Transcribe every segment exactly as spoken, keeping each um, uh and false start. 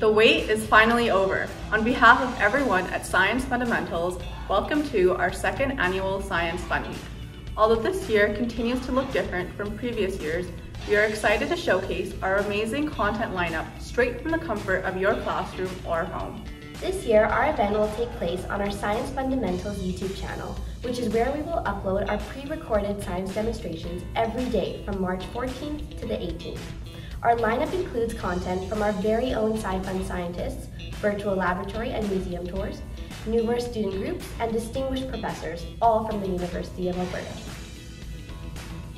The wait is finally over. On behalf of everyone at Science Fundamentals, welcome to our second annual Science FUNweek. Although this year continues to look different from previous years, we are excited to showcase our amazing content lineup straight from the comfort of your classroom or home. This year, our event will take place on our Science Fundamentals YouTube channel, which is where we will upload our pre-recorded science demonstrations every day from March fourteenth to the eighteenth. Our lineup includes content from our very own SciFun scientists, virtual laboratory and museum tours, numerous student groups, and distinguished professors, all from the University of Alberta.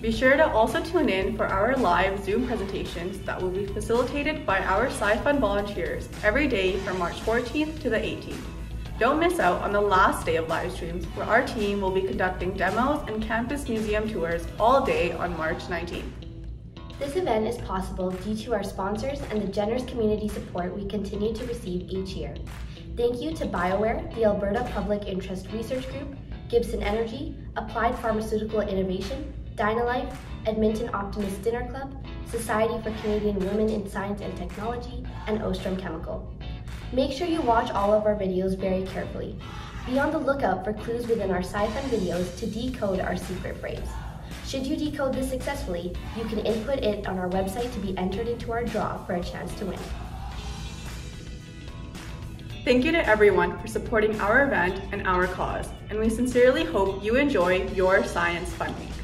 Be sure to also tune in for our live Zoom presentations that will be facilitated by our SciFun volunteers every day from March fourteenth to the eighteenth. Don't miss out on the last day of live streams, where our team will be conducting demos and campus museum tours all day on March nineteenth. This event is possible due to our sponsors and the generous community support we continue to receive each year. Thank you to BioWare, the Alberta Public Interest Research Group, Gibson Energy, Applied Pharmaceutical Innovation, DynaLife, Edmonton Optimist Dinner Club, Society for Canadian Women in Science and Technology, and Ostrom Chemical. Make sure you watch all of our videos very carefully. Be on the lookout for clues within our SciFun videos to decode our secret phrase. Should you decode this successfully, you can input it on our website to be entered into our draw for a chance to win. Thank you to everyone for supporting our event and our cause, and we sincerely hope you enjoy your Science FUNweek.